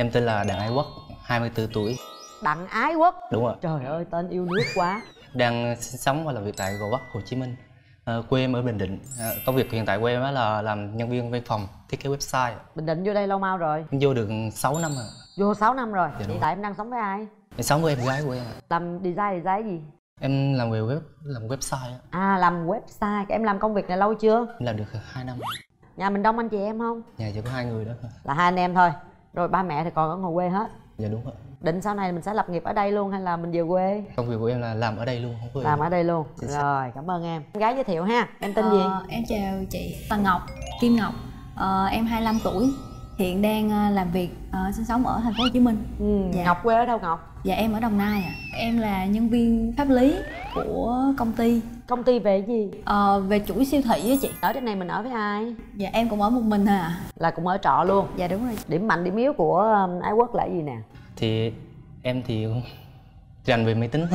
Em tên là Đặng Ái Quốc, 24 tuổi. Đặng Ái Quốc? Đúng rồi. Trời ơi, tên yêu nước quá. Đang sinh sống và làm việc tại Gò Vấp, Hồ Chí Minh. Quê em ở Bình Định. Công việc hiện tại của em là làm nhân viên văn phòng, thiết kế website. Bình Định vô đây lâu mau rồi? Em vô được 6 năm rồi. Vô 6 năm rồi? Dạ, hiện tại em đang sống với ai? Em sống với em gái của em. Làm design gì? Em làm về web, làm website. À, làm website. Em làm công việc này lâu chưa? Em làm được 2 năm. Nhà mình đông anh chị em không? Nhà chỉ có 2 người đó. Là 2 anh em thôi. Rồi ba mẹ thì còn ở ngoài quê hết. Dạ đúng rồi. Định sau này mình sẽ lập nghiệp ở đây luôn hay là mình về quê? Công việc của em là làm ở đây luôn, không có làm ở đây luôn. Rồi, cảm ơn em. Em gái giới thiệu ha. Em tên gì? Em chào chị Trần Ngọc Kim Ngọc. Em 25 tuổi. Hiện đang làm việc sinh sống ở thành phố Hồ Chí Minh. Dạ. Ngọc quê ở đâu Ngọc? Dạ em ở Đồng Nai ạ. Em là nhân viên pháp lý của công ty. Công ty về gì? Về chuỗi siêu thị á chị. Ở trên này mình ở với ai? Dạ em cũng ở một mình à. Là cũng ở trọ luôn? Dạ đúng rồi. Điểm mạnh điểm yếu của Ái Quốc là gì nè? Thì em thì rành về máy tính.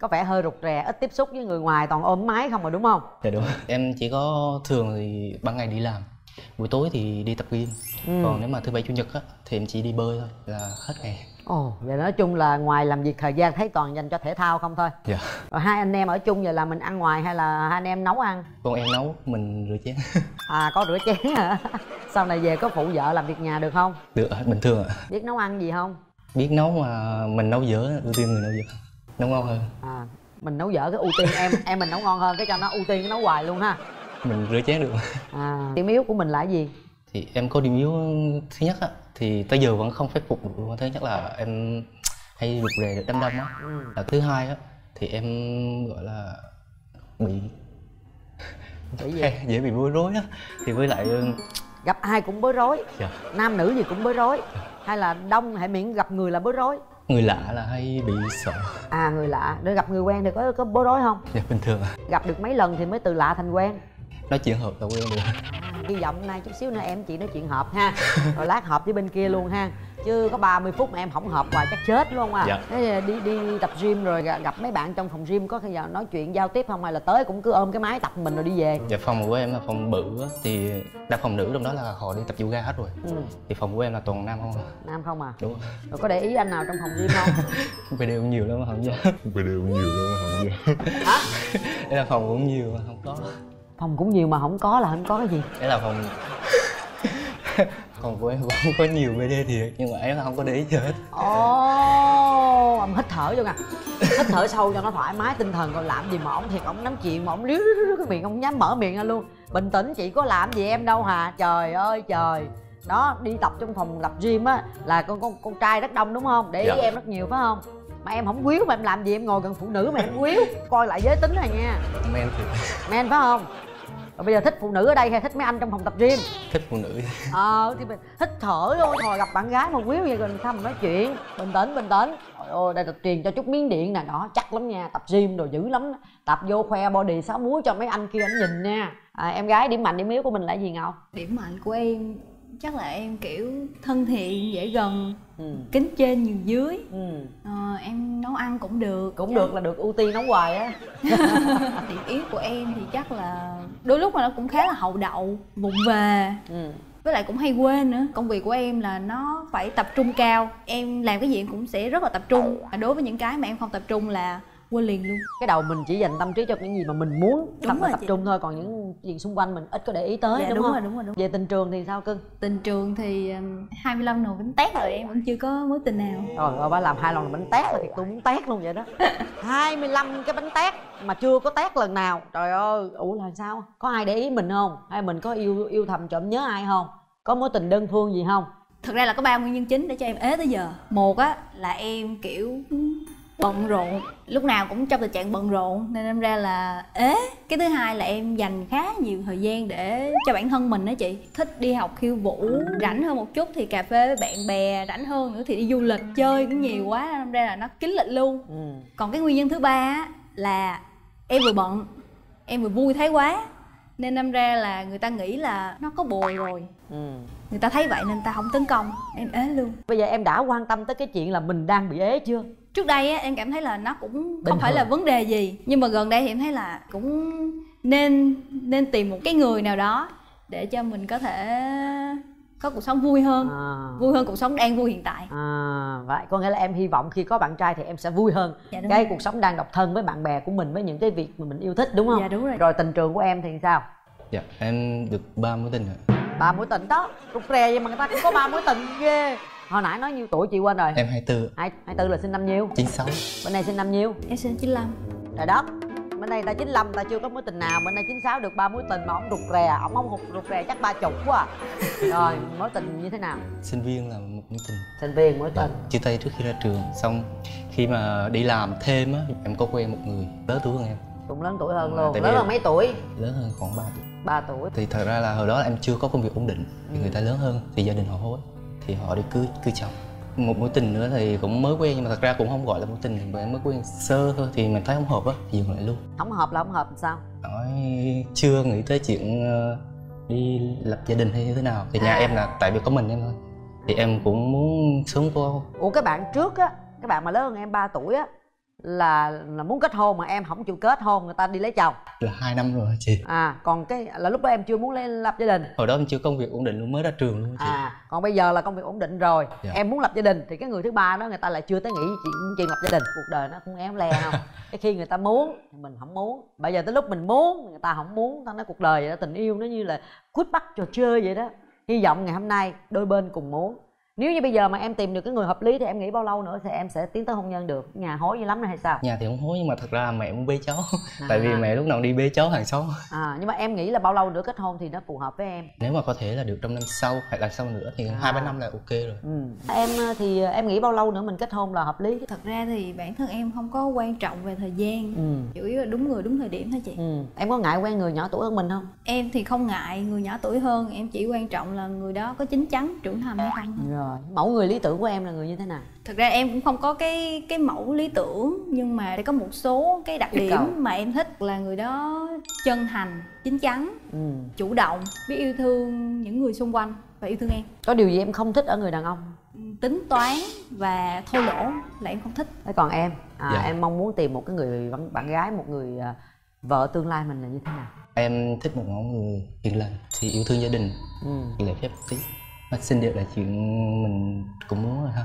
Có vẻ hơi rụt rè, ít tiếp xúc với người ngoài, toàn ôm máy không rồi đúng không? Dạ đúng. Em chỉ có thường thì ban ngày đi làm, buổi tối thì đi tập gym. Còn nếu mà thứ Bảy Chủ Nhật á thì em chỉ đi bơi thôi là hết ngày. Ồ, vậy nói chung là ngoài làm việc thời gian thấy toàn dành cho thể thao không thôi. Dạ. Rồi hai anh em ở chung vậy là mình ăn ngoài hay là hai anh em nấu ăn? Còn em nấu, mình rửa chén. À, có rửa chén hả? Sau này về có phụ vợ làm việc nhà được không? Được, bình thường ạ. Biết nấu ăn gì không? Biết nấu mà mình nấu dở, ưu tiên người nấu dở. Nấu ngon hơn. À, mình nấu dở cái ưu tiên em mình nấu ngon hơn cái cho nó ưu tiên cái nấu hoài luôn ha. Mình rửa chén được. À, điểm yếu của mình là gì? Thì em có điểm yếu thứ nhất á thì tới giờ vẫn không khắc phục được. Thứ nhất là em hay rụt rè, đâm đâm á. Là thứ hai á thì em gọi là bị gì? Dễ bị bối rối á, thì với lại gặp ai cũng bối rối. Dạ. Nam nữ gì cũng bối rối. Dạ. Hay là đông hay miệng gặp người là bối rối. Người lạ là hay bị sợ. À, người lạ. Để gặp người quen thì có bối rối không? Dạ bình thường. Gặp được mấy lần thì mới từ lạ thành quen. Nói chuyện hợp là quen được. Hy vọng nay chút xíu nữa em chị nói chuyện hợp ha. Rồi lát hợp với bên kia luôn ha. Chứ có 30 phút mà em không hợp hoài chắc chết luôn không à. Dạ. Thế đi tập gym rồi gặp mấy bạn trong phòng gym có khi nào nói chuyện giao tiếp không, hay là tới cũng cứ ôm cái máy tập mình rồi đi về? Dạ phòng của em là phòng bự á, thì đa phòng nữ trong đó là họ đi tập yoga hết rồi. Thì phòng của em là toàn nam không à. Nam không à? Đúng. Rồi có để ý anh nào trong phòng gym không? Về đều nhiều lắm mà không nhớ. Về đều nhiều lắm mà không nhớ. Hả? Đây là phòng cũng nhiều mà không có. Phòng cũng nhiều mà không có là không có cái gì? Đấy là phòng... phòng của em cũng có nhiều BD thiệt, nhưng mà em không có để ý gì hết. Ồ, ông hít thở vô nè. Hít thở sâu cho nó thoải mái tinh thần, còn làm gì mà ổng thiệt, ổng nắm chuyện mà ổng liếu cái miệng, ổng nhắm mở miệng ra luôn. Bình tĩnh, chị có làm gì em đâu hà. Trời ơi trời. Đó, đi tập trong phòng tập gym á là con trai rất đông đúng không? Để ý dạ. Em rất nhiều phải không? Mà em không quýu, mà em làm gì em ngồi gần phụ nữ mà em quýu. Coi lại giới tính này nha. Men thiệt. Men phải không? Rồi bây giờ thích phụ nữ ở đây hay thích mấy anh trong phòng tập gym? Thích phụ nữ. Thì mình hít thở thôi, hồi gặp bạn gái mà quýu vậy rồi sao mình nói chuyện. Bình tĩnh, bình tĩnh. Trời ơi, đây tập truyền cho chút miếng điện nè, đó chắc lắm nha, tập gym đồ dữ lắm. Tập vô khoe body 6 múi cho mấy anh kia anh nhìn nha. À, em gái điểm mạnh điểm yếu của mình là gì Ngọc? Điểm mạnh của em chắc là em kiểu thân thiện, dễ gần, kính trên nhường dưới. Em nấu ăn cũng được. Cũng được là được ưu tiên nấu hoài á. Điểm yếu của em thì chắc là đôi lúc mà nó cũng khá là hậu đậu, vụng về. Với lại cũng hay quên nữa. Công việc của em là nó phải tập trung cao. Em làm cái gì em cũng sẽ rất là tập trung. Đối với những cái mà em không tập trung là quên liền luôn. Cái đầu mình chỉ dành tâm trí cho những gì mà mình muốn tập trung thôi, còn những gì xung quanh mình ít có để ý tới. Dạ, đúng rồi. Về tình trường thì sao cưng? Tình trường thì 25 nồi bánh tét rồi, em vẫn chưa có mối tình nào. Trời ơi, ba làm 2 lần bánh tét là thiệt tôi muốn tét luôn vậy đó. 25 cái bánh tét mà chưa có tét lần nào. Trời ơi, ủa là sao? Có ai để ý mình không? Hay mình có yêu thầm trộm nhớ ai không? Có mối tình đơn phương gì không? Thực ra là có 3 nguyên nhân chính để cho em ế tới giờ. Một á là em kiểu bận rộn, lúc nào cũng trong tình trạng bận rộn nên em ra là ế. Cái thứ hai là em dành khá nhiều thời gian để cho bản thân mình đó chị. Thích đi học khiêu vũ, rảnh hơn một chút thì cà phê với bạn bè, rảnh hơn nữa thì đi du lịch, chơi cũng nhiều quá nên em ra là nó kín lịch luôn. Còn cái nguyên nhân thứ ba là em vừa bận, em vừa vui thái quá nên em ra là người ta nghĩ là nó có bồ rồi. Người ta thấy vậy nên ta không tấn công, em ế luôn. Bây giờ em đã quan tâm tới cái chuyện là mình đang bị ế chưa? Trước đây á, em cảm thấy là nó cũng không phải là vấn đề gì. Nhưng mà gần đây thì em thấy là cũng nên tìm một cái người nào đó để cho mình có thể có cuộc sống vui hơn, vui hơn cuộc sống đang vui hiện tại. Vậy có nghĩa là em hy vọng khi có bạn trai thì em sẽ vui hơn cái cuộc sống đang độc thân với bạn bè của mình, với những cái việc mà mình yêu thích, đúng không? Dạ đúng rồi. Rồi tình trường của em thì sao? Dạ em được 3 mối tình rồi. 3 mối tình đó, rụt rè vậy mà người ta cũng có 3 mối tình ghê. Hồi nãy nói nhiêu tuổi chị quên rồi. Em 24. 24 là sinh năm nhiêu? 96. Bên này sinh năm nhiêu? Em sinh 95. Trời đất, bên đây ta 95 ta chưa có mối tình nào, bên đây 96 được 3 mối tình mà ổng rụt rè, ổng rụt rè chắc 30 quá. Rồi mối tình như thế nào? Sinh viên là một mối tình. Sinh viên mối tình. Chia tay trước khi ra trường, xong khi mà đi làm thêm á, em có quen một người lớn tuổi hơn em. Cũng lớn tuổi hơn luôn. Lớn hơn mấy tuổi? Lớn hơn khoảng 3 tuổi. 3 tuổi. Thì thật ra là hồi đó là em chưa có công việc ổn định, thì người ta lớn hơn thì gia đình họ hối, thì họ đi cưới chồng. Một mối tình nữa thì cũng mới quen, nhưng mà thật ra cũng không gọi là mối tình, mà em mới quen sơ thôi thì mình thấy không hợp á, dừng lại luôn. Không hợp là không hợp làm sao? Nói chưa nghĩ tới chuyện đi lập gia đình hay như thế nào. Thì nhà em là tại vì có mình em thôi, thì em cũng muốn sớm cô. Ủa cái bạn trước á, cái bạn mà lớn hơn em 3 tuổi á, là muốn kết hôn mà em không chịu kết hôn, người ta đi lấy chồng là 2 năm rồi chị. Còn cái là lúc đó em chưa muốn lập gia đình, hồi đó em chưa công việc ổn định luôn, mới ra trường luôn chị. Còn bây giờ là công việc ổn định rồi, em muốn lập gia đình thì cái người thứ ba đó người ta lại chưa tới nghĩ chuyện lập gia đình. Cuộc đời nó cũng éo le không cái khi người ta muốn thì mình không muốn, bây giờ tới lúc mình muốn người ta không muốn. Tao nói cuộc đời vậy đó, tình yêu nó như là quýt bắt trò chơi vậy đó. Hy vọng ngày hôm nay đôi bên cùng muốn. Nếu như bây giờ mà em tìm được cái người hợp lý thì em nghĩ bao lâu nữa thì em sẽ tiến tới hôn nhân được? Nhà hối dữ lắm hay sao? Nhà thì không hối, nhưng mà thật ra mẹ cũng bế cháu. Tại vì mẹ lúc nào đi bế cháu hàng xóm. Nhưng mà em nghĩ là bao lâu nữa kết hôn thì nó phù hợp với em? Nếu mà có thể là được trong năm sau hoặc là sau nữa thì 2-3 năm là ok rồi. Em thì em nghĩ bao lâu nữa mình kết hôn là hợp lý? Thật ra thì bản thân em không có quan trọng về thời gian, chủ yếu là đúng người đúng thời điểm thôi chị. Em có ngại quen người nhỏ tuổi hơn mình không? Em thì không ngại người nhỏ tuổi hơn, em chỉ quan trọng là người đó có chín chắn trưởng thành hay không. Rồi, mẫu người lý tưởng của em là người như thế nào? Thực ra em cũng không có cái mẫu lý tưởng, nhưng mà có một số cái đặc điểm mà em thích là người đó chân thành, chín chắn, chủ động, biết yêu thương những người xung quanh và yêu thương em. Có điều gì em không thích ở người đàn ông? Tính toán và thô lỗ là em không thích. Thế còn em, em mong muốn tìm một cái người bạn gái, một người vợ tương lai mình là như thế nào? Em thích một mẫu người hiền lành, thì yêu thương gia đình, lễ phép tí. Xin điều là chuyện mình cũng muốn rồi ha.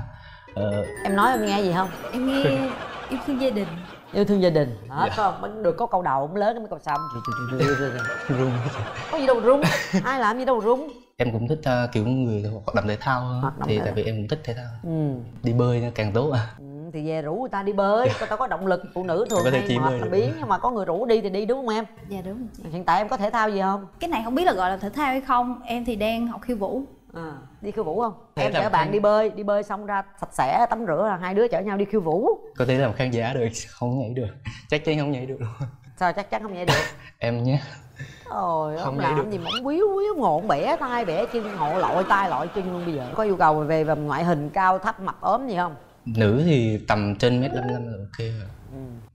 Em nói em nghe gì không? Em nghe yêu thương gia đình. Yêu thương gia đình hả? Không được, có câu đầu cũng lớn, cái câu sau rung. Có gì đâu rung, ai làm gì đâu rung. Em cũng thích kiểu người hoạt động thể thao hơn, thì tại vì em cũng thích thể thao, đi bơi càng tốt. Thì về rủ người ta đi bơi, người ta có động lực. Phụ nữ thường hay mệt là biến, nhưng mà có người rủ đi thì đi, đúng không em? Dạ đúng. Hiện tại em có thể thao gì không? Cái này không biết là gọi là thể thao hay không, em thì đang học khiêu vũ. Đi khiêu vũ không? Em chở bạn đi bơi xong ra sạch sẽ, tắm rửa là hai đứa chở nhau đi khiêu vũ. Có thể làm khán giả được, không nhảy được. Chắc chắn không nhảy được. Sao chắc chắn không nhảy được? Em nhé. Ôi, không làm gì mà ổng quýu quýu ngộn, bẻ tay bẻ chân, họ lội tay lội chân luôn bây giờ. Có yêu cầu về ngoại hình cao thấp mập ốm gì không? Nữ thì tầm trên 1m55 là ok rồi.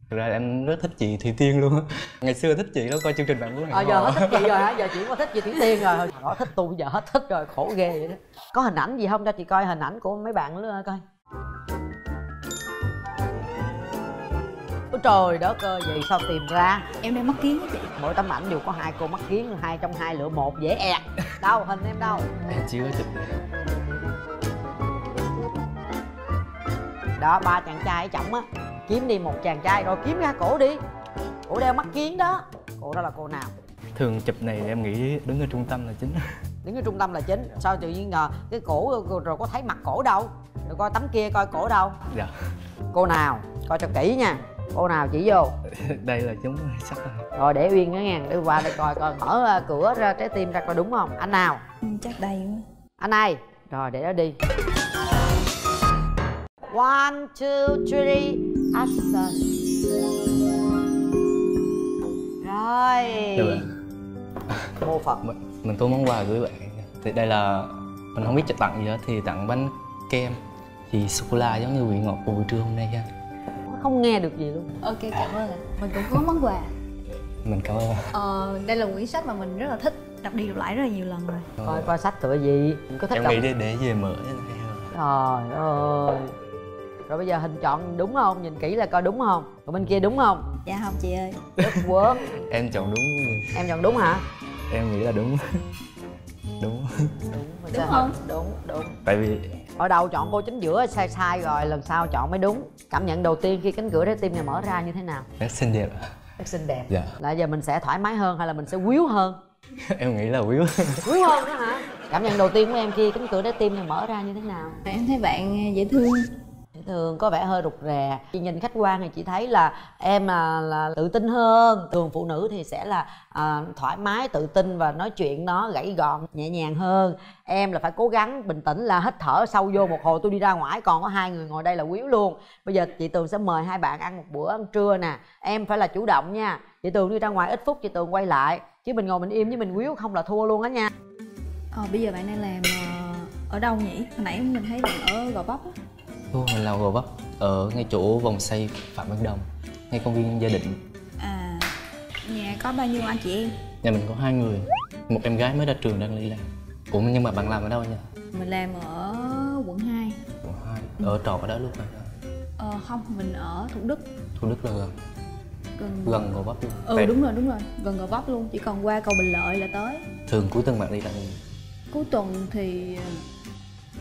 Thật ra em rất thích chị Thủy Tiên luôn. Ngày xưa thích chị đó, coi chương trình Bạn Muốn Hẹn Hò. Giờ hết thích chị rồi hả? Giờ chị có thích chị Thủy Tiên rồi. Hồi đó thích tôi, giờ hết thích rồi, khổ ghê vậy đó. Có hình ảnh gì không, cho chị coi hình ảnh của mấy bạn nữa coi. Ôi trời đất ơi, vậy sao tìm ra? Em đang mắc kiến đó chị. Mỗi tấm ảnh đều có 2 cô mắc kiến, 2 trong 2 lựa 1 dễ ẹt. Đâu, hình em đâu? Em chưa có chụp. Đó, 3 chàng trai ở chổng á. Kiếm đi một chàng trai rồi kiếm ra cổ đi. Cổ đeo mắt kiến đó. Cổ đó là cô nào? Thường chụp này em nghĩ đứng ở trung tâm là chính. Đứng ở trung tâm là chính. Sao tự nhiên ngờ cái cổ rồi có thấy mặt cổ đâu. Rồi coi tấm kia coi cổ đâu. Dạ. Cô nào? Coi cho kỹ nha. Cô nào chỉ vô. Đây là chúng sắp rồi. Rồi để Uyên nữa nha. Để qua đây coi coi mở cửa ra trái tim ra coi đúng không? Anh nào? Chắc đây nữa. Anh này. Rồi để đó đi. 1, 2, 3. Action. Rồi. Mô Phật. Mình có món quà gửi bạn. Thì đây là mình không biết cho tặng gì đó, thì tặng bánh kem thì sô cô la giống như vị ngọt của buổi trưa hôm nay nha. Không nghe được gì luôn. Ok, cảm ơn ạ. Mình cũng có món quà. Mình cảm ơn. Đây là quyển sách mà mình rất là thích, đọc đi đọc lại rất là nhiều lần rồi. Coi coi sách tựa gì, mình có thích đọc. Em nghĩ để về mở. Trời ơi. Rồi bây giờ hình chọn đúng không? Nhìn kỹ là coi đúng không? Còn bên kia đúng không? Dạ không chị ơi. Đất quớt. Em chọn đúng. Em chọn đúng hả? Em nghĩ là đúng. Đúng. Đúng không? Đúng. Tại vì ở đầu chọn cô chính giữa sai sai rồi, lần sau chọn mới đúng. Cảm nhận đầu tiên khi cánh cửa trái tim này mở ra như thế nào? Rất xinh đẹp. Rất xinh đẹp. Dạ. Là giờ mình sẽ thoải mái hơn hay là mình sẽ quýu hơn? Em nghĩ là quýu. Quýu hơn đó hả? Cảm nhận đầu tiên của em khi cánh cửa trái tim này mở ra như thế nào? Em thấy bạn dễ thương. Dễ thương, có vẻ hơi rụt rè. Chị nhìn khách quan thì chị thấy là em là tự tin hơn. Thường phụ nữ thì sẽ là thoải mái, tự tin và nói chuyện nó gãy gọn, nhẹ nhàng hơn. Em là phải cố gắng bình tĩnh, là hít thở sâu vô một hồi tôi đi ra ngoài, còn có hai người ngồi đây là quýu luôn. Bây giờ chị Tường sẽ mời hai bạn ăn một bữa ăn trưa nè. Em phải là chủ động nha. Chị Tường đi ra ngoài ít phút chị Tường quay lại, chứ mình ngồi mình im với mình quýu không là thua luôn á nha. Bây giờ bạn đang làm ở đâu nhỉ? Hồi nãy mình thấy bạn ở Gò Vấp. Mình làm Gò Vấp, ở ngay chỗ vòng xây Phạm Văn Đồng, ngay công viên Gia Định. À, nhà có bao nhiêu anh chị em? Nhà mình có 2 người, một em gái mới ra trường đang đi làm. Ủa nhưng mà bạn làm ở đâu nhỉ? Mình làm ở quận 2. Quận 2, ở trọ ở đó luôn hả? Không, mình ở Thủ Đức. Thủ Đức là gần Gò Vấp luôn. Ừ đúng rồi, gần Gò Vấp luôn, chỉ còn qua cầu Bình Lợi là tới. Thường cuối tuần bạn đi làm gì? Cuối tuần thì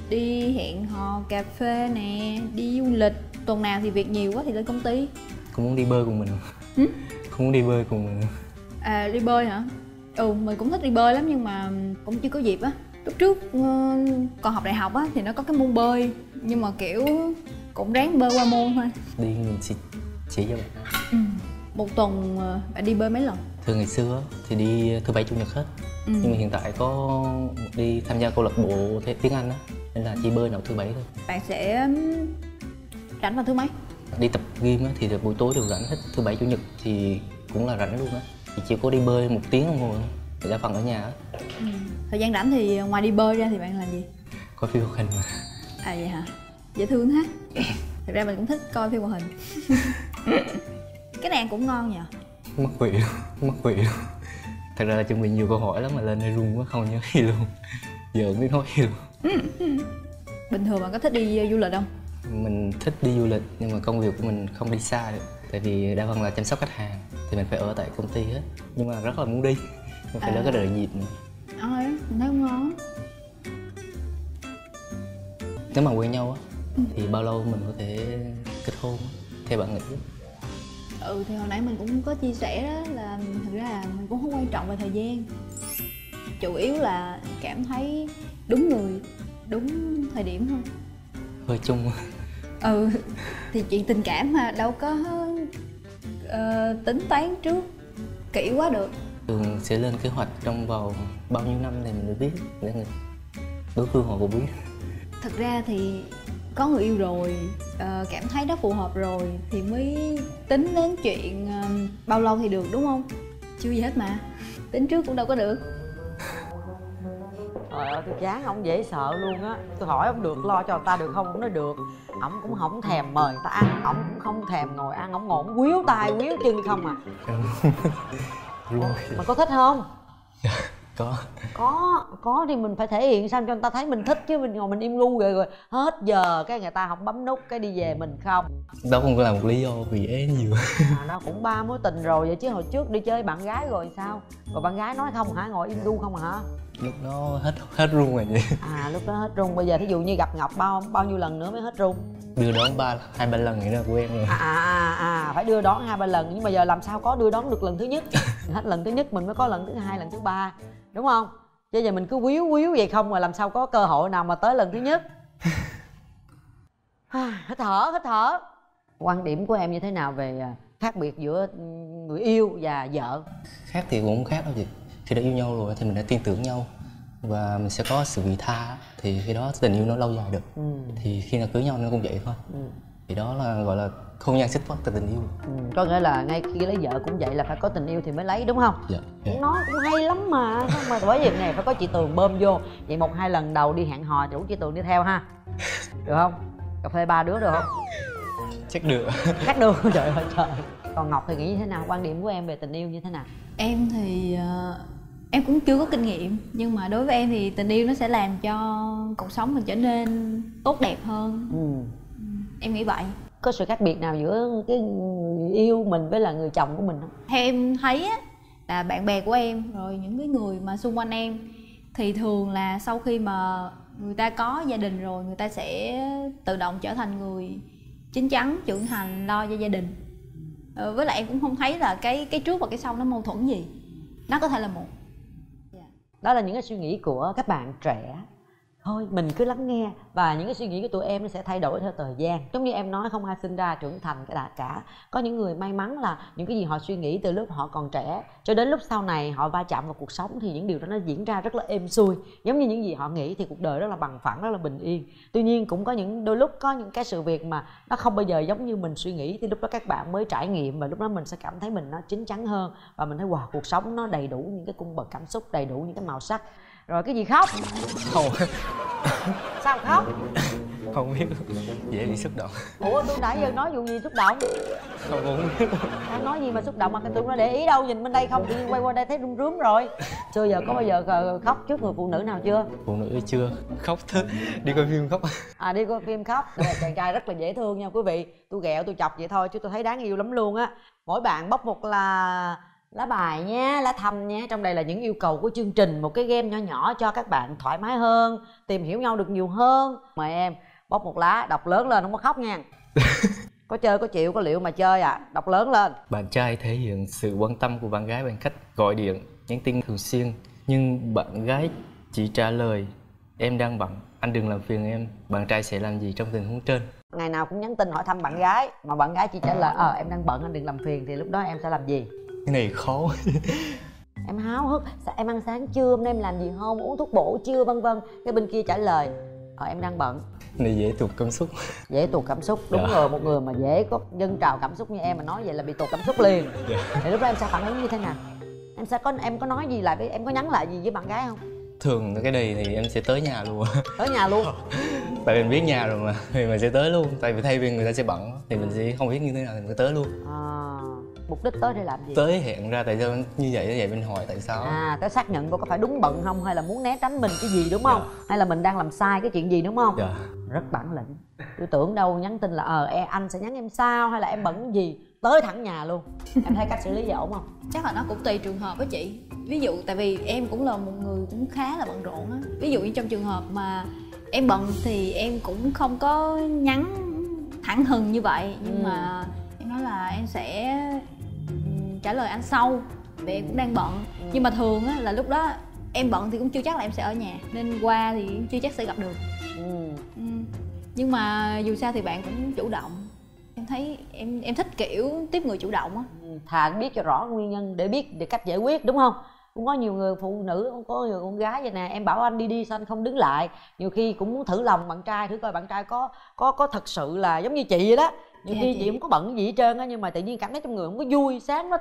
đi hẹn hò, cà phê nè, đi du lịch. Tuần nào thì việc nhiều quá thì lên công ty. Không muốn đi bơi cùng mình không? Không muốn đi bơi cùng mình. À, đi bơi hả? Ừ, mình cũng thích đi bơi lắm nhưng mà cũng chưa có dịp á. Lúc trước còn học đại học á thì nó có cái môn bơi, nhưng mà kiểu cũng ráng bơi qua môn thôi. Đi mình chỉ cho bạn. Ừ. Một tuần bạn đi bơi mấy lần? Thường ngày xưa thì đi thứ Bảy, Chủ Nhật hết. Ừ. Nhưng mà hiện tại có đi tham gia câu lạc bộ tiếng Anh á, nên là chỉ bơi nào thứ Bảy thôi. Bạn sẽ rảnh vào thứ mấy? Đi tập gym á thì được buổi tối đều rảnh hết, thứ Bảy, Chủ Nhật thì cũng là rảnh luôn á. Thì chỉ có đi bơi 1 tiếng đồng hồ, thì đa phần ở nhà á. Ừ. Thời gian rảnh thì ngoài đi bơi ra thì bạn làm gì? Coi phim hoạt hình mà. À vậy hả? Dễ thương ha. Thật ra mình cũng thích coi phim hoạt hình. Cái này cũng ngon nhờ. Mắc quỷ luôn. Thật ra là chuẩn bị nhiều câu hỏi lắm mà lên đây run quá không nhớ gì luôn. Giờ mới nói gì luôn. Bình thường bạn có thích đi du lịch không? Mình thích đi du lịch nhưng mà công việc của mình không đi xa được. Tại vì đa phần là chăm sóc khách hàng thì mình phải ở tại công ty hết. Nhưng mà rất là muốn đi. Mình phải có đợi dịp nữa. Ôi, mình thấy không ngon. Nếu mà quen nhau á thì bao lâu mình có thể kết hôn theo bạn nghĩ? Ừ thì hồi nãy mình cũng có chia sẻ đó, là thực ra là mình cũng không quan trọng về thời gian. Chủ yếu là cảm thấy đúng người, đúng thời điểm thôi. Hơi chung. Ừ thì chuyện tình cảm mà đâu có tính toán trước kỹ quá được. Thường sẽ lên kế hoạch trong vòng bao nhiêu năm thì mình mới biết, để người đối phương họ cũng biết. Thật ra thì có người yêu rồi, cảm thấy đó phù hợp rồi thì mới tính đến chuyện bao lâu thì được, đúng không? Chưa gì hết mà tính trước cũng đâu có được. Trời ơi tôi chán ông dễ sợ luôn á. Tôi hỏi ông được lo cho người ta được không, ông nói được. Ông cũng không thèm mời người ta ăn, ông cũng không thèm ngồi ăn, ông ngồi quýu tay quýu chân không à. Mà có thích không? Có thì mình phải thể hiện sao cho người ta thấy mình thích, chứ mình ngồi mình im lu rồi hết giờ cái người ta không bấm nút cái đi về mình không. Đó cũng là một lý do vì é nhiều. À, nó cũng 3 mối tình rồi vậy chứ, hồi trước đi chơi bạn gái rồi sao? Rồi bạn gái nói không hả, ngồi im lu không hả? Lúc đó hết run rồi vậy. À lúc đó hết run, bây giờ thí dụ như gặp Ngọc bao nhiêu lần nữa mới hết run? Đưa đón 2-3 lần nữa là quen rồi. Phải đưa đón 2-3 lần, nhưng mà giờ làm sao có đưa đón được lần thứ nhất. Hết lần thứ nhất mình mới có lần thứ hai, lần thứ ba, đúng không? Chứ giờ mình cứ quýu vậy không mà làm sao có cơ hội nào mà tới lần thứ nhất. Hít thở. Quan điểm của em như thế nào về khác biệt giữa người yêu và vợ? Khác thì cũng khác đâu chị. Khi đã yêu nhau rồi thì mình đã tin tưởng nhau và mình sẽ có sự vị tha, thì khi đó tình yêu nó lâu dài được. Thì khi nào cưới nhau nó cũng vậy thôi. Thì đó là gọi là hôn nhân xích phát từ tình yêu. Có nghĩa là ngay khi lấy vợ cũng vậy, là phải có tình yêu thì mới lấy, đúng không? Dạ. Nó cũng hay lắm mà bởi việc này phải có chị Tường bơm vô. Vậy 1-2 lần đầu đi hẹn hò rủ chị Tường đi theo ha, được không? Cà phê 3 đứa được không? Chắc được. Trời ơi. Còn Ngọc thì nghĩ như thế nào, quan điểm của em về tình yêu như thế nào? Em thì em cũng chưa có kinh nghiệm, nhưng mà đối với em thì tình yêu nó sẽ làm cho cuộc sống mình trở nên tốt đẹp hơn. Em nghĩ vậy. Có sự khác biệt nào giữa cái người yêu mình với là người chồng của mình không? Theo em thấy á, là bạn bè của em rồi những cái người mà xung quanh em Thì thường là sau khi mà người ta có gia đình rồi, người ta sẽ tự động trở thành người chín chắn, trưởng thành, lo cho gia đình. Với lại em cũng không thấy là cái trước và cái sau nó mâu thuẫn gì, nó có thể là một. Đó là những cái suy nghĩ của các bạn trẻ thôi, mình cứ lắng nghe, và những cái suy nghĩ của tụi em nó sẽ thay đổi theo thời gian. Giống như em nói, không ai sinh ra trưởng thành cả. Có những người may mắn là những cái gì họ suy nghĩ từ lúc họ còn trẻ cho đến lúc sau này họ va chạm vào cuộc sống thì những điều đó nó diễn ra rất là êm xuôi, giống như những gì họ nghĩ thì cuộc đời rất là bằng phẳng, rất là bình yên. Tuy nhiên cũng có những đôi lúc có những cái sự việc mà nó không bao giờ giống như mình suy nghĩ, thì lúc đó các bạn mới trải nghiệm và lúc đó mình sẽ cảm thấy mình nó chín chắn hơn, và mình thấy wow, cuộc sống nó đầy đủ những cái cung bậc cảm xúc, đầy đủ những cái màu sắc. Rồi cái gì khóc? Không. Sao khóc? Không biết, dễ bị xúc động. Ủa, tôi nãy giờ nói vụ gì xúc động? Không biết. Đang nói gì mà xúc động mà tôi nó để ý đâu, nhìn bên đây không, tự nhiên quay qua đây thấy rung rướm rồi. Xưa giờ có bao giờ khóc trước người phụ nữ nào chưa? Phụ nữ chưa. Khóc thôi, đi coi phim khóc. À, đi coi phim khóc. Chàng trai rất là dễ thương nha quý vị. Tôi ghẹo, tôi chọc vậy thôi chứ tôi thấy đáng yêu lắm luôn á. Mỗi bạn bóc một là lá bài nha, lá thăm nha. Trong đây là những yêu cầu của chương trình, một cái game nhỏ nhỏ cho các bạn thoải mái hơn, tìm hiểu nhau được nhiều hơn. Mời em bóc một lá, đọc lớn lên, không có khóc nha. Có chơi có chịu, có liệu mà chơi à. Đọc lớn lên. Bạn trai thể hiện sự quan tâm của bạn gái bằng cách gọi điện, nhắn tin thường xuyên, nhưng bạn gái chỉ trả lời em đang bận, anh đừng làm phiền em. Bạn trai sẽ làm gì trong tình huống trên? Ngày nào cũng nhắn tin hỏi thăm bạn gái mà bạn gái chỉ trả lời em đang bận, anh đừng làm phiền, thì lúc đó em sẽ làm gì? Cái này khó. Em háo hức, em ăn sáng chưa, hôm nay em làm gì không, uống thuốc bổ chưa, vân vân. Cái bên kia trả lời em đang bận. Này dễ tuột cảm xúc. Dễ tuột cảm xúc, đúng rồi. Một người mà dễ có dâng trào cảm xúc như em mà nói vậy là bị tuột cảm xúc liền. Thì lúc đó em sẽ phản ứng như thế nào? Em có nói gì lại, em có nhắn lại gì với bạn gái không? Thường cái này thì em sẽ tới nhà luôn. Tới nhà luôn? Tại mình biết nhà rồi mà, thì mình sẽ tới luôn. Tại vì thay vì người ta sẽ bận thì mình sẽ không biết như thế nào thì mình tới luôn. Mục đích tới để làm gì? Tới hẹn ra, tại sao như vậy? Như vậy bên hỏi tại sao? Tới xác nhận cô có phải đúng bận không, hay là muốn né tránh mình cái gì, đúng không? Hay là mình đang làm sai cái chuyện gì, đúng không? Rất bản lĩnh. Tôi tưởng đâu nhắn tin là anh sẽ nhắn em sao, hay là em bận gì, tới thẳng nhà luôn. Em thấy cách xử lý vậy ổn không? Chắc là nó cũng tùy trường hợp đó chị. Ví dụ tại vì em cũng là một người cũng khá là bận rộn á. Ví dụ như trong trường hợp mà em bận thì em cũng không có nhắn thẳng hừng như vậy, nhưng mà em nói là em sẽ trả lời anh sau, vì em cũng đang bận. Nhưng mà thường á, là lúc đó em bận thì cũng chưa chắc là em sẽ ở nhà, nên qua thì chưa chắc sẽ gặp được. Nhưng mà dù sao thì bạn cũng chủ động. Em thấy em thích kiểu tiếp người chủ động á. Thà biết cho rõ nguyên nhân để biết được cách giải quyết, đúng không? Cũng có nhiều người phụ nữ, cũng có nhiều con gái vậy nè, em bảo anh đi đi sao anh không đứng lại. Nhiều khi cũng muốn thử lòng bạn trai, thử coi bạn trai có thật sự là giống như chị vậy đó. Nhiều khi chị cũng có bận gì hết trơn á, nhưng mà tự nhiên cảm thấy trong người không có vui. Sáng nó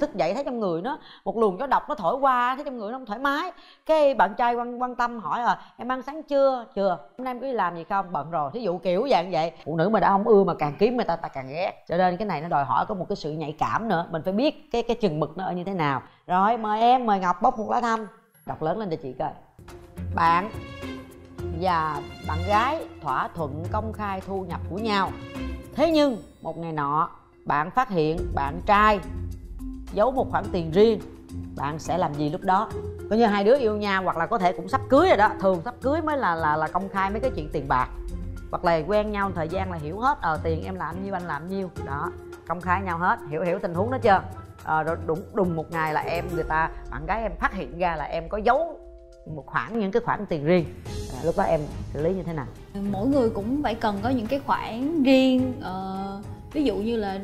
thức dậy thấy trong người nó một luồng gió độc nó thổi qua, thấy trong người nó không thoải mái. Cái bạn trai quan tâm hỏi là em ăn sáng chưa? Chưa. Hôm nay em có đi làm gì không? Bận rồi. Thí dụ kiểu dạng vậy. Phụ nữ mà đã không ưa mà càng kiếm người ta càng ghét. Cho nên cái này nó đòi hỏi có một cái sự nhạy cảm nữa. Mình phải biết cái chừng mực nó ở như thế nào. Rồi mời em, mời Ngọc bóc một lá thăm. Đọc lớn lên cho chị coi. Bạn và bạn gái thỏa thuận công khai thu nhập của nhau. Thế nhưng một ngày nọ bạn phát hiện bạn trai giấu một khoản tiền riêng, bạn sẽ làm gì lúc đó? Coi như hai đứa yêu nhau, hoặc là có thể cũng sắp cưới rồi đó. Thường sắp cưới mới là công khai mấy cái chuyện tiền bạc, hoặc là quen nhau thời gian là hiểu hết tiền em làm nhiêu anh làm nhiêu đó, công khai nhau hết, hiểu tình huống đó chưa? Rồi đùng một ngày là bạn gái em phát hiện ra là em có giấu một khoản những cái khoản tiền riêng. Lúc đó em xử lý như thế nào? Mỗi người cũng phải cần có những cái khoản riêng, ví dụ như là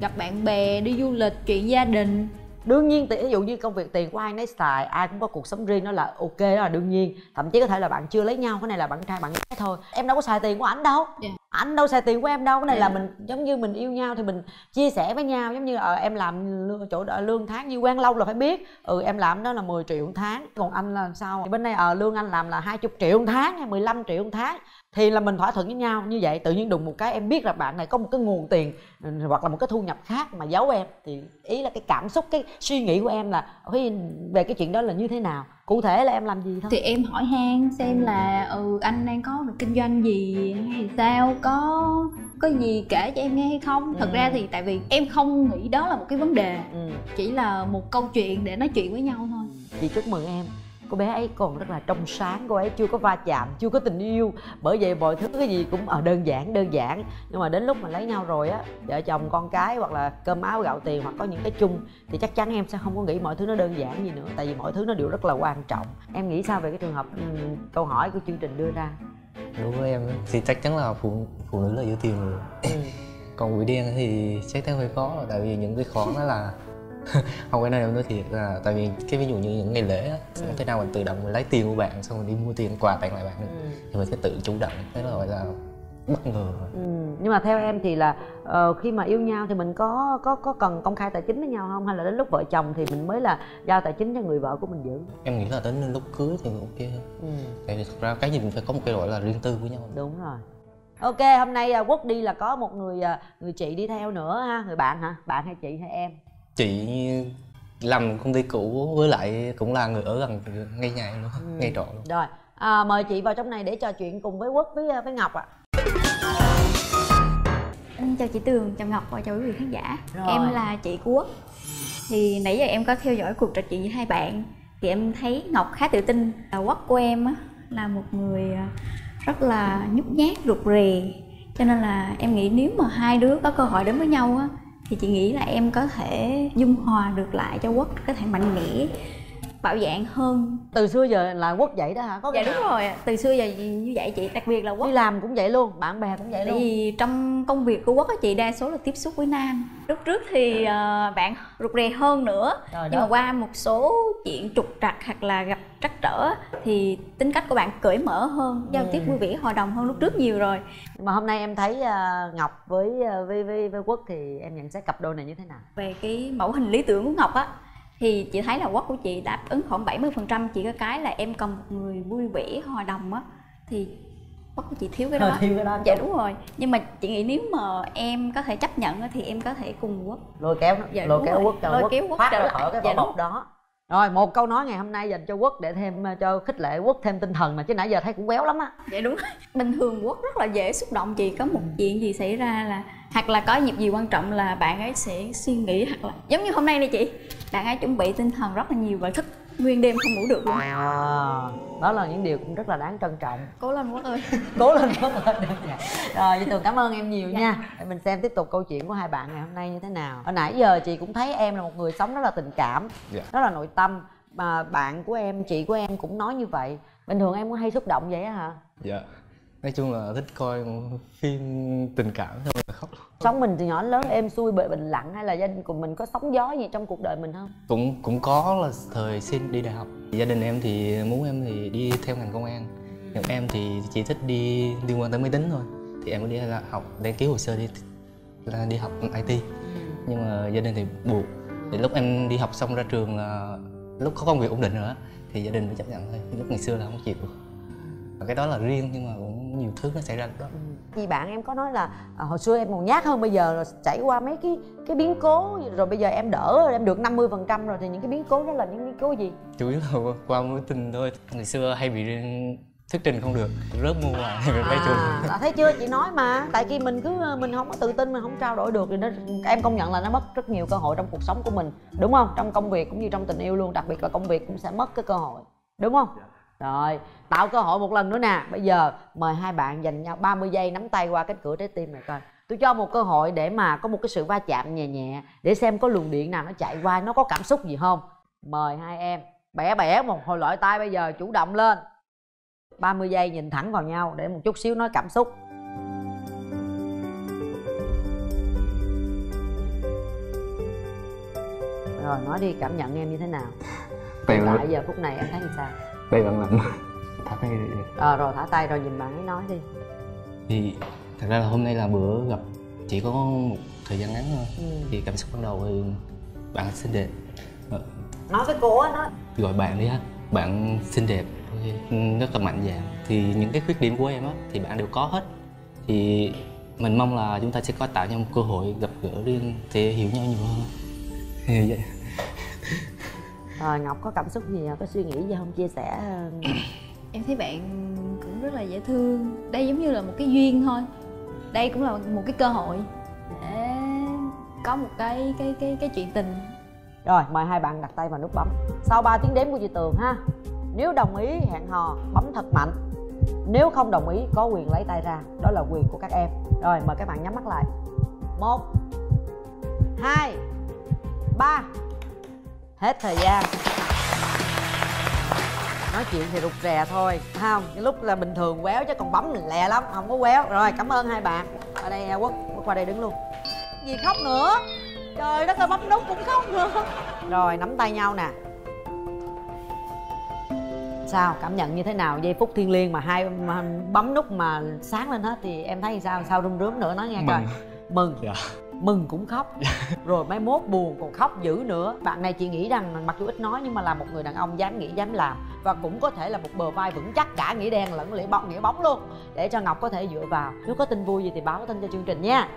gặp bạn bè, đi du lịch, chuyện gia đình. Đương nhiên, ví dụ như công việc tiền của ai nấy xài, ai cũng có cuộc sống riêng, đó là ok, đó là đương nhiên. Thậm chí có thể là bạn chưa lấy nhau, cái này là bạn trai bạn gái thôi. Em đâu có xài tiền của ảnh đâu, ảnh đâu xài tiền của em đâu. Cái này là mình giống như mình yêu nhau thì mình chia sẻ với nhau, giống như em làm chỗ lương tháng như quen lâu là phải biết. Em làm đó là 10 triệu một tháng, còn anh là sao? Thì bên đây lương anh làm là 20 triệu một tháng hay 15 triệu một tháng. Thì là mình thỏa thuận với nhau như vậy, tự nhiên đùng một cái em biết là bạn này có một cái nguồn tiền hoặc là một cái thu nhập khác mà giấu em. Thì ý là cái cảm xúc, cái suy nghĩ của em là về cái chuyện đó là như thế nào? Cụ thể là em làm gì thôi? Thì em hỏi han xem là anh đang có kinh doanh gì hay sao, có gì kể cho em nghe hay không. Thật ra thì tại vì em không nghĩ đó là một cái vấn đề, chỉ là một câu chuyện để nói chuyện với nhau thôi. Chị chúc mừng em. cô bé ấy còn rất là trong sáng, cô ấy chưa có va chạm, chưa có tình yêu, bởi vậy mọi thứ cái gì cũng đơn giản. Nhưng mà đến lúc mà lấy nhau rồi á, vợ chồng con cái hoặc là cơm áo gạo tiền hoặc có những cái chung, thì chắc chắn em sẽ không có nghĩ mọi thứ nó đơn giản gì nữa, tại vì mọi thứ nó đều rất là quan trọng. Em nghĩ sao về cái trường hợp câu hỏi của chương trình đưa ra? Đối với em thì chắc chắn là phụ nữ là yêu tiền rồi. Còn buổi đen thì chắc chắn hơi khó rồi, tại vì những cái khó đó là không cái này đâu nói thiệt là, tại vì cái ví dụ như những ngày lễ á, không thể nào mình tự động mình lấy tiền của bạn xong mình đi mua tiền quà tặng lại bạn được, thì mình phải tự chủ động, thế là gọi là bất ngờ. Nhưng mà theo em thì là khi mà yêu nhau thì mình có cần công khai tài chính với nhau không, hay là đến lúc vợ chồng thì mình mới là giao tài chính cho người vợ của mình giữ? Em nghĩ là đến lúc cưới thì ok. Tại vì thật ra cái gì mình phải có một cái gọi là riêng tư của nhau. Đúng rồi. Ok, hôm nay Quốc đi là có một người chị đi theo nữa ha, người bạn hả? Bạn hay chị hay em? Chị làm công ty cũ với lại cũng là người ở gần ngay nhà luôn, ngay trọ luôn. Rồi, mời chị vào trong này để trò chuyện cùng với Quốc với Ngọc ạ. Em chào chị Tường, chào Ngọc và chào quý vị khán giả. Rồi. Em là chị của Quốc. Thì nãy giờ em có theo dõi cuộc trò chuyện với hai bạn, thì em thấy Ngọc khá tự tin. Quốc của em là một người rất là nhút nhát, rụt rè, cho nên là em nghĩ nếu mà hai đứa có cơ hội đến với nhau á, thì chị nghĩ là em có thể dung hòa được lại cho Quốc, có thể mạnh mẽ, bạo dạn hơn. Từ xưa giờ là Quốc vậy đó hả? Có dạ đúng rồi, từ xưa giờ như vậy chị, đặc biệt là Quốc đi làm cũng vậy luôn, bạn bè cũng vậy luôn. Thì trong công việc của Quốc á chị, đa số là tiếp xúc với nam. Lúc trước thì bạn rụt rè hơn nữa, nhưng mà qua một số chuyện trục trặc hoặc là gặp trắc trở thì tính cách của bạn cởi mở hơn, giao tiếp vui vẻ, hòa đồng hơn lúc trước nhiều rồi. Mà hôm nay em thấy Ngọc với Quốc thì em nhận xét cặp đôi này như thế nào? Về cái mẫu hình lý tưởng của Ngọc á, thì chị thấy là Quốc của chị đáp ứng khoảng 70%, chỉ có cái là em cần một người vui vẻ, hòa đồng á, thì Quốc của chị thiếu cái đó. Thiếu cái đó. Dạ đúng rồi. Nhưng mà chị nghĩ nếu mà em có thể chấp nhận thì em có thể cùng Quốc lôi kéo nó, dạ, lôi kéo Quốc thoát ra khỏi cái vỏ bọc đó. Rồi, một câu nói ngày hôm nay dành cho Quốc để thêm cho khích lệ Quốc thêm tinh thần, mà chứ nãy giờ thấy cũng béo lắm á. Dạ đúng. Bình thường Quốc rất là dễ xúc động chị, có một chuyện gì xảy ra là hoặc là có dịp gì quan trọng là bạn ấy sẽ suy nghĩ, hoặc là giống như hôm nay này chị, bạn ấy chuẩn bị tinh thần rất là nhiều và thức nguyên đêm không ngủ được luôn. Đó là những điều cũng rất là đáng trân trọng. Cố lên Quốc ơi. Cố lên Quốc ơi. Rồi, chị Tường cảm ơn em nhiều nha. Mình xem tiếp tục câu chuyện của hai bạn ngày hôm nay như thế nào. Hồi nãy giờ chị cũng thấy em là một người sống rất là tình cảm, rất là nội tâm, mà bạn của em, chị của em cũng nói như vậy. Bình thường em có hay xúc động vậy á hả? Dạ. Nói chung là thích coi phim tình cảm thôi mà khóc. Sống mình từ nhỏ đến lớn êm xuôi bệ bình lặng, hay là gia đình của mình có sóng gió gì trong cuộc đời mình không? Cũng có, là thời sinh đi đại học. Gia đình em thì muốn em thì đi theo ngành công an, nhưng em thì chỉ thích đi liên quan tới máy tính thôi. Thì em cũng đi học, đăng ký hồ sơ đi học IT. Nhưng mà gia đình thì buộc. Thì lúc em đi học xong ra trường là lúc có công việc ổn định rồi á, thì gia đình mới chấp nhận thôi. Lúc ngày xưa là không chịu. Cái đó là riêng, nhưng mà cũng nhiều thứ nó xảy ra đó. Chị bạn em có nói là hồi xưa em còn nhát hơn bây giờ, rồi trải qua mấy cái biến cố, rồi bây giờ em đỡ, em được 50% rồi, thì những cái biến cố đó là những biến cố gì? Chủ yếu là qua mối tình thôi. Ngày xưa hay bị thuyết trình không được, rớt môn hoài thì phải trường. Thấy chưa, chị nói mà, tại khi mình không có tự tin, mình không trao đổi được thì nó, em công nhận là nó mất rất nhiều cơ hội trong cuộc sống của mình, đúng không? Trong công việc cũng như trong tình yêu luôn, đặc biệt là công việc cũng sẽ mất cái cơ hội, đúng không? Rồi, tạo cơ hội một lần nữa nè. Bây giờ mời hai bạn dành nhau 30 giây nắm tay qua cánh cửa trái tim này coi. Tôi cho một cơ hội để mà có một cái sự va chạm nhẹ nhẹ, để xem có luồng điện nào nó chạy qua, nó có cảm xúc gì không. Mời hai em bẻ một hồi lọi tay, bây giờ chủ động lên. 30 giây nhìn thẳng vào nhau để một chút xíu nói cảm xúc. Rồi, nói đi, cảm nhận em như thế nào? Tại giờ phút này em thấy như sao? Đây bạn làm thả tay đi. Rồi thả tay rồi nhìn bạn ấy nói đi. Thì thật ra là hôm nay là bữa gặp chỉ có một thời gian ngắn thôi. Thì cảm xúc ban đầu thì bạn xinh đẹp. Nói cái cô á, nói gọi bạn đi ha. Bạn xinh đẹp, rất là mạnh dạn. Thì những cái khuyết điểm của em á thì bạn đều có hết. Thì mình mong là chúng ta sẽ có tạo nhau một cơ hội gặp gỡ riêng để hiểu nhau nhiều hơn. Thì vậy. Rồi, Ngọc có cảm xúc gì, có suy nghĩ gì không, chia sẻ? Em thấy bạn cũng rất là dễ thương. Đây giống như là một cái duyên thôi. Đây cũng là một cái cơ hội để có một cái chuyện tình. Rồi, mời hai bạn đặt tay vào nút bấm. Sau 3 tiếng đếm của chị Tường ha. Nếu đồng ý hẹn hò bấm thật mạnh, nếu không đồng ý có quyền lấy tay ra, đó là quyền của các em. Rồi mời các bạn nhắm mắt lại. 1 2 3. Hết thời gian. Nói chuyện thì rụt rè thôi, phải không? Cái lúc là bình thường quéo chứ còn bấm lẹ lắm, không có quéo. Rồi cảm ơn hai bạn. Ở đây Quốc, Quốc qua đây đứng luôn. Gì khóc nữa? Trời đất ơi, bấm nút cũng khóc nữa. Rồi nắm tay nhau nè. Sao cảm nhận như thế nào giây phút thiêng liêng mà hai bấm nút mà sáng lên hết thì em thấy sao? Sao rung rướm nữa, nói nghe coi. Mừng. Dạ. Mừng cũng khóc. Dạ. Rồi mai mốt buồn còn khóc dữ nữa. Bạn này chị nghĩ rằng mặc dù ít nói nhưng mà là một người đàn ông dám nghĩ dám làm, và cũng có thể là một bờ vai vững chắc cả nghĩa đen lẫn nghĩa bóng luôn, để cho Ngọc có thể dựa vào. Nếu có tin vui gì thì báo tin cho chương trình nha.